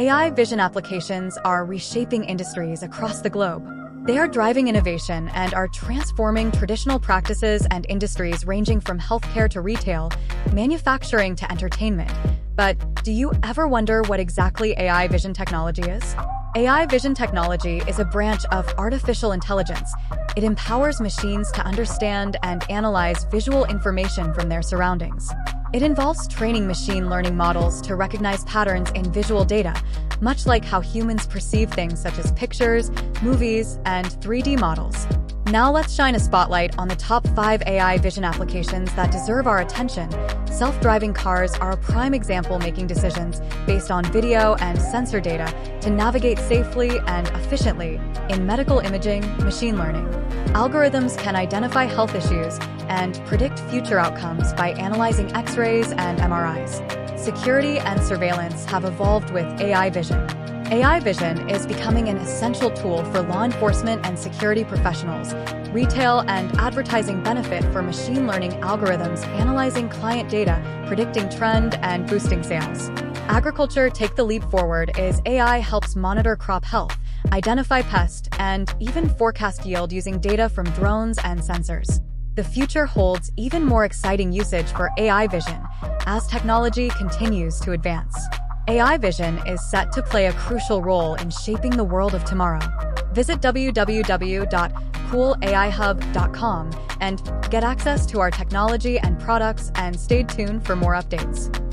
AI vision applications are reshaping industries across the globe. They are driving innovation and are transforming traditional practices and industries ranging from healthcare to retail, manufacturing to entertainment. But do you ever wonder what exactly AI vision technology is? AI vision technology is a branch of artificial intelligence. It empowers machines to understand and analyze visual information from their surroundings. It involves training machine learning models to recognize patterns in visual data, much like how humans perceive things such as pictures, movies, and 3D models. Now let's shine a spotlight on the top 5 AI vision applications that deserve our attention. Self-driving cars are a prime example, making decisions based on video and sensor data to navigate safely and efficiently in medical imaging, machine learning. Algorithms can identify health issues and predict future outcomes by analyzing X-rays and MRIs. Security and surveillance have evolved with AI vision. AI vision is becoming an essential tool for law enforcement and security professionals. Retail and advertising benefit from machine learning algorithms analyzing client data, predicting trend, and boosting sales. Agriculture, take the leap forward as AI helps monitor crop health, identify pests, and even forecast yield using data from drones and sensors. The future holds even more exciting usage for AI vision as technology continues to advance. AI vision is set to play a crucial role in shaping the world of tomorrow. Visit www.coolaihub.com and get access to our technology and products, and stay tuned for more updates.